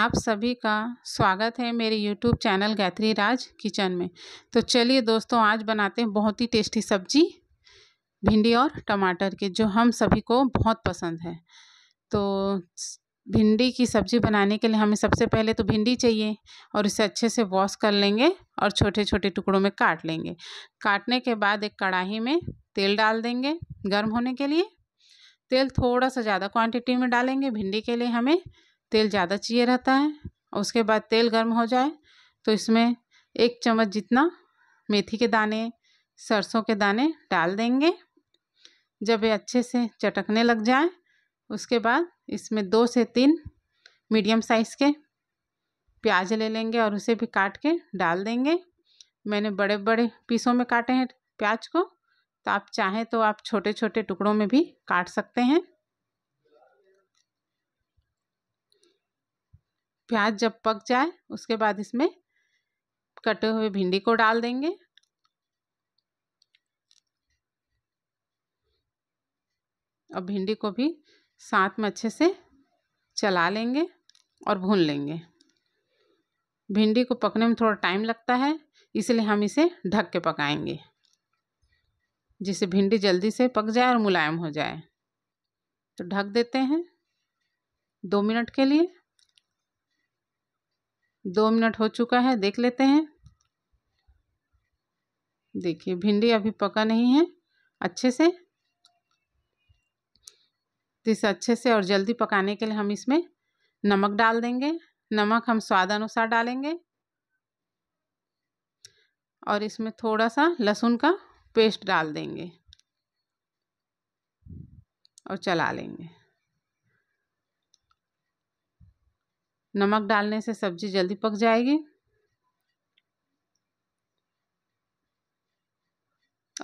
आप सभी का स्वागत है मेरे YouTube channel Gayatri Raj kitchen में। तो चलिए दोस्तों, आज बनाते हैं बहुत ही टेस्टी सब्जी भिंडी और टमाटर की, जो हम सभी को बहुत पसंद है। तो भिंडी की सब्ज़ी बनाने के लिए हमें सबसे पहले तो भिंडी चाहिए और इसे अच्छे से वॉश कर लेंगे और छोटे छोटे टुकड़ों में काट लेंगे। काटने के बाद एक कढ़ाही में तेल डाल देंगे गर्म होने के लिए। तेल थोड़ा सा ज़्यादा क्वांटिटी में डालेंगे, भिंडी के लिए हमें तेल ज़्यादा चाहिए रहता है। उसके बाद तेल गर्म हो जाए तो इसमें एक चम्मच जितना मेथी के दाने, सरसों के दाने डाल देंगे। जब ये अच्छे से चटकने लग जाए उसके बाद इसमें 2 से 3 मीडियम साइज़ के प्याज ले लेंगे और उसे भी काट के डाल देंगे। मैंने बड़े बड़े पीसों में काटे हैं प्याज को, तो आप चाहें तो आप छोटे छोटे टुकड़ों में भी काट सकते हैं। प्याज जब पक जाए उसके बाद इसमें कटे हुए भिंडी को डाल देंगे। अब भिंडी को भी साथ में अच्छे से चला लेंगे और भून लेंगे। भिंडी को पकने में थोड़ा टाइम लगता है, इसलिए हम इसे ढक के पकाएंगे, जिससे भिंडी जल्दी से पक जाए और मुलायम हो जाए। तो ढक देते हैं 2 मिनट के लिए। 2 मिनट हो चुका है, देख लेते हैं। देखिए भिंडी अभी पका नहीं है अच्छे से। इसे अच्छे से और जल्दी पकाने के लिए हम इसमें नमक डाल देंगे। नमक हम स्वाद अनुसार डालेंगे और इसमें थोड़ा सा लहसुन का पेस्ट डाल देंगे और चला लेंगे। नमक डालने से सब्जी जल्दी पक जाएगी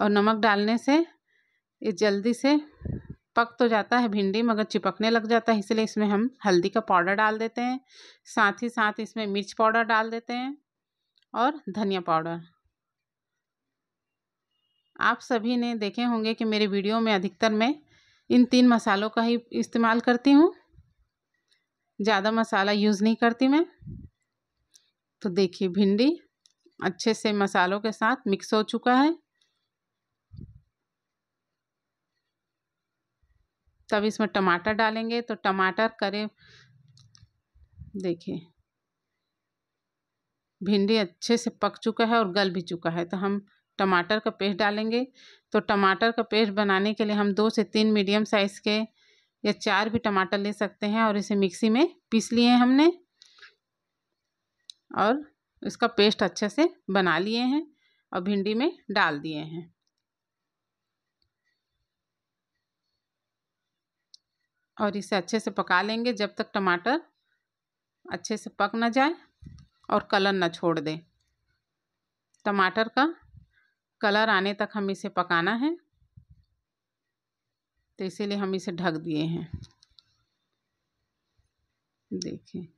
और नमक डालने से ये जल्दी से पक तो जाता है भिंडी, मगर चिपकने लग जाता है, इसलिए इसमें हम हल्दी का पाउडर डाल देते हैं। साथ ही साथ इसमें मिर्च पाउडर डाल देते हैं और धनिया पाउडर। आप सभी ने देखे होंगे कि मेरे वीडियो में अधिकतर मैं इन 3 मसालों का ही इस्तेमाल करती हूँ, ज़्यादा मसाला यूज़ नहीं करती मैं। तो देखिए भिंडी अच्छे से मसालों के साथ मिक्स हो चुका है। तब इसमें टमाटर डालेंगे। तो टमाटर करीब देखिए भिंडी अच्छे से पक चुका है और गल भी चुका है, तो हम टमाटर का पेस्ट डालेंगे। तो टमाटर का पेस्ट बनाने के लिए हम 2 से 3 मीडियम साइज़ के या 4 भी टमाटर ले सकते हैं और इसे मिक्सी में पीस लिए हैं हमने और इसका पेस्ट अच्छे से बना लिए हैं और भिंडी में डाल दिए हैं। और इसे अच्छे से पका लेंगे जब तक टमाटर अच्छे से पक ना जाए और कलर ना छोड़ दे। टमाटर का कलर आने तक हम इसे पकाना है, तो इसीलिए हम इसे ढक दिए हैं। देखिए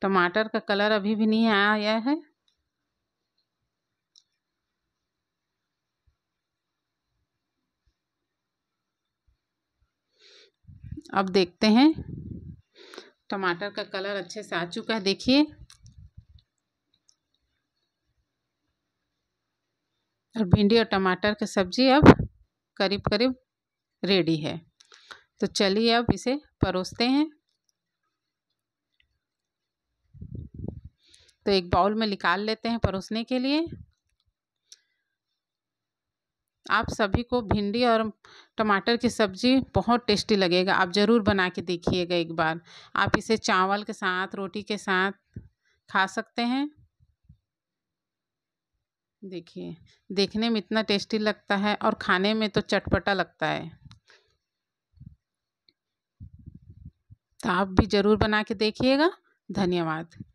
टमाटर का कलर अभी भी नहीं आया है। अब देखते हैं टमाटर का कलर अच्छे से आ चुका है। देखिए और भिंडी और टमाटर की सब्ज़ी अब करीब करीब रेडी है। तो चलिए अब इसे परोसते हैं। तो एक बाउल में निकाल लेते हैं परोसने के लिए। आप सभी को भिंडी और टमाटर की सब्ज़ी बहुत टेस्टी लगेगा, आप ज़रूर बना के देखिएगा एक बार। आप इसे चावल के साथ, रोटी के साथ खा सकते हैं। देखिए देखने में इतना टेस्टी लगता है और खाने में तो चटपटा लगता है। तो आप भी ज़रूर बना के देखिएगा। धन्यवाद।